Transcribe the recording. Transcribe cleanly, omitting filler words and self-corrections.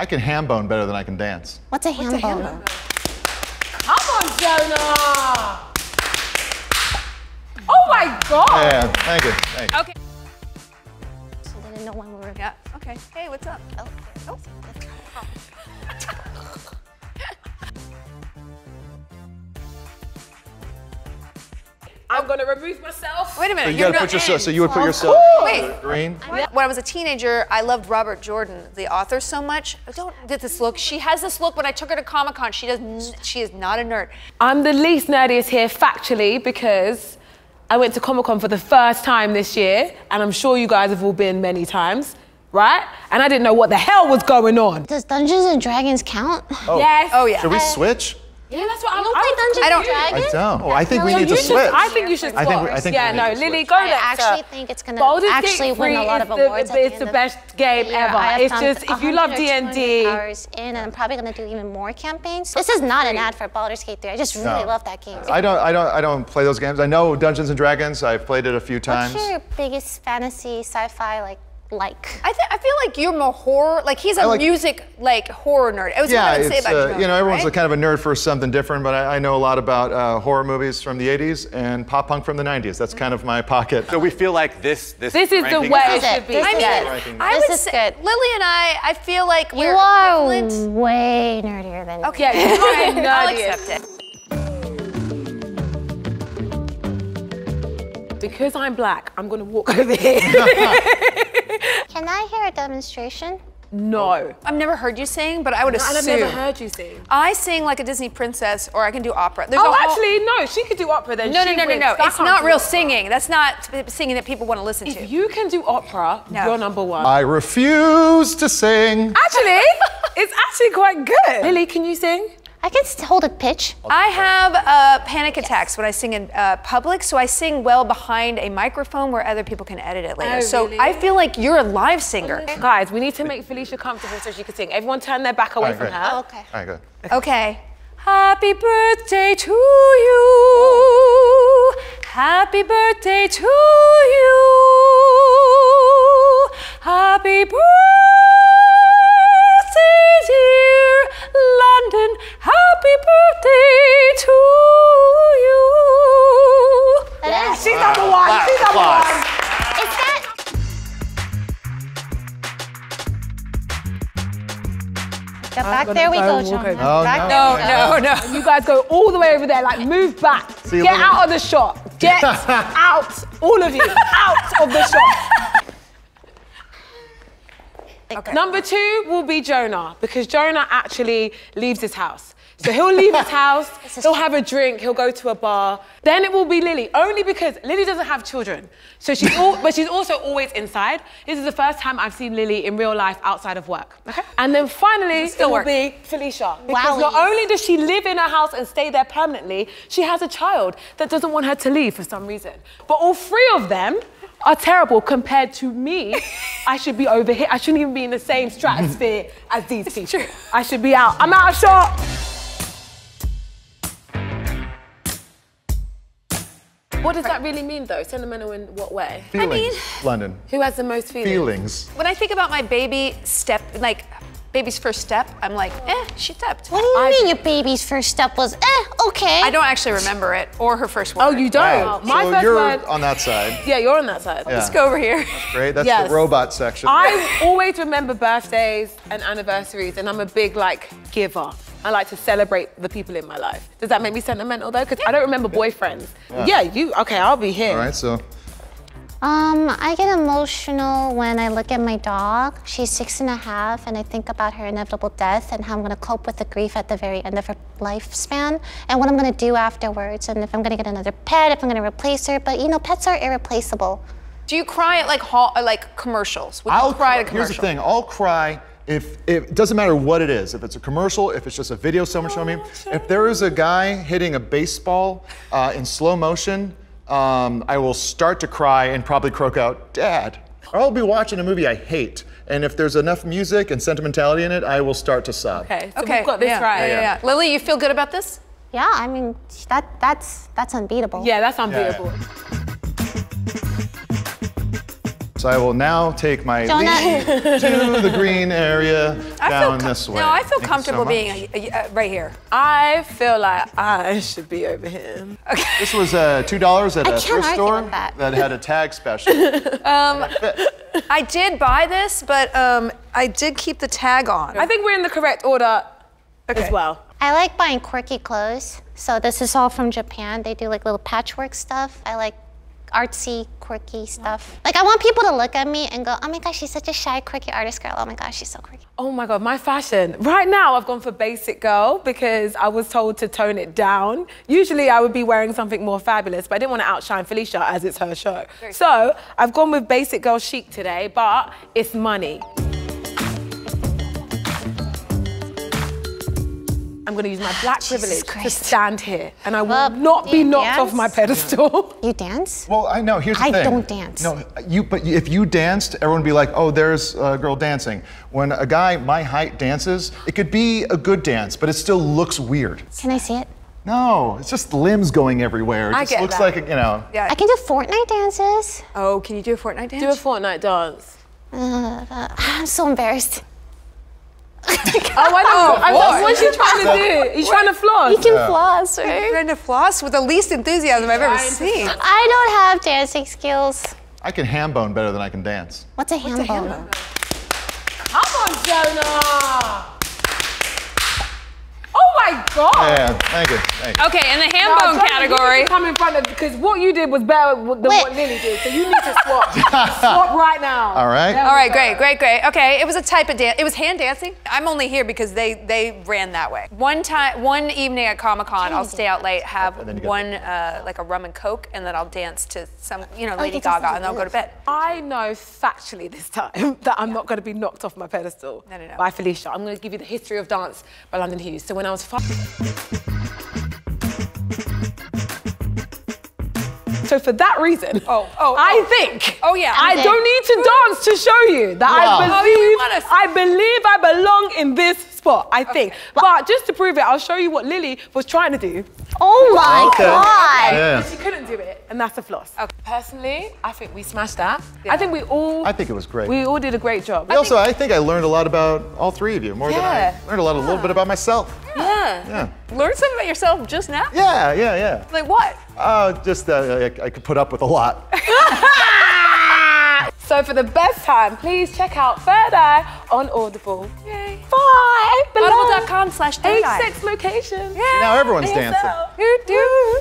I can hambone better than I can dance. What's a hambone? Come on, Jonah! Oh my God! Yeah, thank you. Thank you. Okay. So they didn't know when we were. Yeah. Okay. Hey, what's up? Oh. Oh. I'm gonna remove myself. Wait a minute. So you gotta put yourself. So you would put yourself. Cool. Wait. Green. When I was a teenager, I loved Robert Jordan, the author, so much. Don't get this look. She has this look. When I took her to Comic-Con, she does. She is not a nerd. I'm the least nerdiest here, factually, because I went to Comic-Con for the first time this year, and I'm sure you guys have all been many times, right? And I didn't know what the hell was going on. Does Dungeons and Dragons count? Oh. Yes. Oh yeah. Should we switch? Yeah, that's what I don't play Dungeons and Dragons. I don't. Oh, I think we need to switch. I think you should switch. Yeah, no, Lily, go next. I actually think it's gonna actually win a lot of awards. It's the best game ever. It's just, if you love D&D. Hours in, and I'm probably gonna do even more campaigns. This is not an ad for Baldur's Gate 3. I just really love that game. I don't play those games. I know Dungeons and Dragons. I've played it a few times. What's your biggest fantasy sci-fi I feel like you're more horror. Like he's a music horror nerd. It was what I would say about you. You know, everyone's kind of a nerd for something different. But I know a lot about horror movies from the '80s and pop punk from the '90s. That's kind of my pocket. So we feel like this is the way it should be. I mean, I would say Lily and I feel like we're equivalent. Way nerdier than me. Okay, nerdier. I'll accept it. Because I'm black, I'm gonna walk over here. Can I hear a demonstration? No. I've never heard you sing, but I would assume. I've never heard you sing. I sing like a Disney princess, or I can do opera. There's actually, no, she could do opera then. No. It's not real singing. That's not singing that people want to listen to. If you can do opera, you're number one. I refuse to sing. Actually, it's actually quite good. Lily, can you sing? I can hold a pitch. I have panic attacks when I sing in public, so I sing well behind a microphone where other people can edit it later. Oh, so really? I feel like you're a live singer. Okay. Guys, we need to make Felicia comfortable so she can sing. Everyone turn their back away from her. Oh, okay. All right, good. Okay. Happy birthday to you. Happy birthday to you. Happy birthday, dear London. Happy birthday to you. That is. She's number one. She's number one. Is that? Back there we go, John. No. You guys go all the way over there. Like, move back. Get out of the shot. Get out, all of you, out of the shot. Okay. Number two will be Jonah, because Jonah actually leaves his house. So he'll leave his house, he'll have a drink, he'll go to a bar. Then it will be Lily, only because Lily doesn't have children. So she's but she's also always inside. This is the first time I've seen Lily in real life outside of work. Okay. And then finally, it will be Felicia. Because not only does she live in her house and stay there permanently, she has a child that doesn't want her to leave for some reason. But all three of them are terrible compared to me. I should be over here. I shouldn't even be in the same stratosphere as these people. I should be out. I'm out of shot. What does that really mean, though? Sentimental in what way? Feelings. I mean, London. Who has the most feelings? Feelings. When I think about my baby's first step, I'm like, she stepped. What do you mean your baby's first step was, okay? I don't actually remember it, or her first word. Oh, you don't? Wow. My first word. On that side. Yeah, you're on that side. Yeah. Let's go over here. That's great, that's the robot section. I always remember birthdays and anniversaries, and I'm a big, giver. I like to celebrate the people in my life. Does that make me sentimental, though? Because I don't remember boyfriends. Yeah, I'll be here. All right, so. I get emotional when I look at my dog. She's 6.5, and I think about her inevitable death and how I'm gonna cope with the grief at the very end of her lifespan and what I'm gonna do afterwards, and if I'm gonna get another pet, if I'm gonna replace her. But, pets are irreplaceable. Do you cry at commercials? I'll cry at a commercial. Here's the thing, I'll cry if it doesn't matter what it is, if it's a commercial, if it's just a video someone showed me. If there is a guy hitting a baseball in slow motion, I will start to cry and probably croak out, Dad. Or I'll be watching a movie I hate, and if there's enough music and sentimentality in it, I will start to sob. Okay, so we've got this right. Yeah. Lily, you feel good about this? Yeah, I mean, that's unbeatable. Yeah, that's unbeatable. Yeah. So I will now take my lead to the green area down this way. No, I feel comfortable being right here. I feel like I should be over here. Okay. This was $2 at a thrift store that had a tag special. I did buy this, but I did keep the tag on. I think we're in the correct order as well. I like buying quirky clothes. So this is all from Japan. They do like little patchwork stuff. I like artsy, quirky stuff. Like I want people to look at me and go, oh my gosh, she's such a shy, quirky artist girl. Oh my gosh, she's so quirky. Oh my God, my fashion. Right now I've gone for basic girl because I was told to tone it down. Usually I would be wearing something more fabulous, but I didn't want to outshine Felicia as it's her show. So I've gone with basic girl chic today, but it's money. I'm going to use my black privilege to stand here, and I will not be knocked off my pedestal. You dance? Well, I know. Here's the thing. I don't dance. No, but if you danced, everyone would be like, "Oh, there's a girl dancing." When a guy my height dances, it could be a good dance, but it still looks weird. Can I see it? No, it's just limbs going everywhere. It just looks like Yeah. I can do Fortnite dances. Oh, can you do a Fortnite dance? Do a Fortnite dance. I'm so embarrassed. What's she trying to do? You trying to floss? You can floss, right? You're trying to floss with the least enthusiasm I've ever seen. I don't have dancing skills. I can ham bone better than I can dance. What's a ham bone? Come on, Jonah! Oh my God! Yeah, thank you. Thank you. Okay, in the ham bone category, you need to come in front of because what you did was better than what Lily did. So you need to swap. Swap right now. All right. All right. Great. Okay. It was a type of dance. It was hand dancing. I'm only here because they ran that way. One evening at Comic-Con, I'll stay out late, have one like a rum and Coke, and then I'll dance to some Lady Gaga, and I'll go to bed. I know factually this time that I'm not going to be knocked off my pedestal by Felicia. I'm going to give you the history of dance by London Hughes. So when I was So for that reason, I think I don't need to dance to show you that I believe I belong in this spot, I think. But just to prove it, I'll show you what Lily was trying to do. Oh my God! Yeah. She couldn't do it, and that's a floss. Okay. Personally, I think we smashed that. Yeah. I think we all... I think it was great. We all did a great job. Also, I think I learned a lot about all three of you, more than I learned a little bit about myself. Yeah. Learned something about yourself just now? Yeah. Like what? Just that I could put up with a lot. So for the best time, please check out Third Eye on Audible. Yay. Bye. Audible.com/thirdeye. 86 locations. Now everyone's dancing.